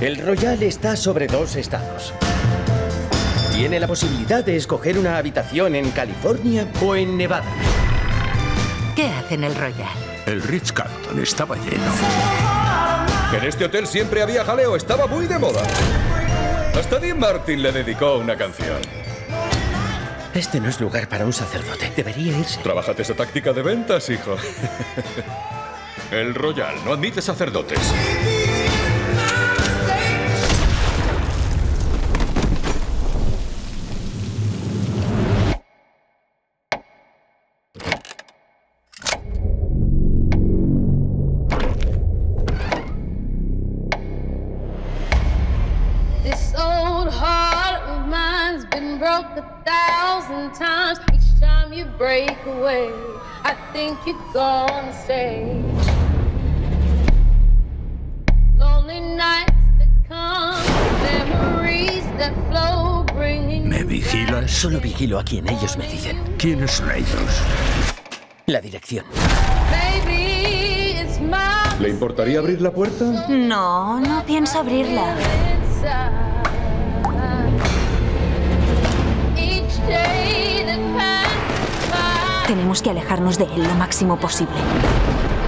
El Royal está sobre dos estados. Tiene la posibilidad de escoger una habitación en California o en Nevada. ¿Qué hace en el Royal? El Ritz-Carlton estaba lleno. En este hotel siempre había jaleo, estaba muy de moda. Hasta Dean Martin le dedicó una canción. Este no es lugar para un sacerdote, debería irse. Trabájate esa táctica de ventas, hijo. El Royal no admite sacerdotes. This old heart of mine's been broke 1,000 times. Each time you break away, I think you're gonna stay. Lonely nights that come, memories that flow, bringing. ¿Me vigilas? Solo vigilo a quien ellos me dicen. ¿Quiénes son ellos? La dirección. ¿Le importaría abrir la puerta? No, no pienso abrirla. Tenemos que alejarnos de él lo máximo posible.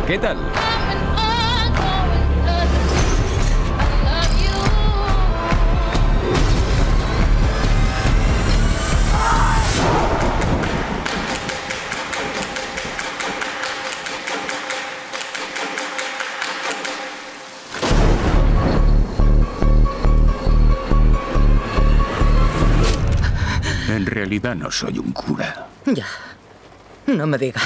¿Qué tal? En realidad no soy un cura. Ya. No me digas.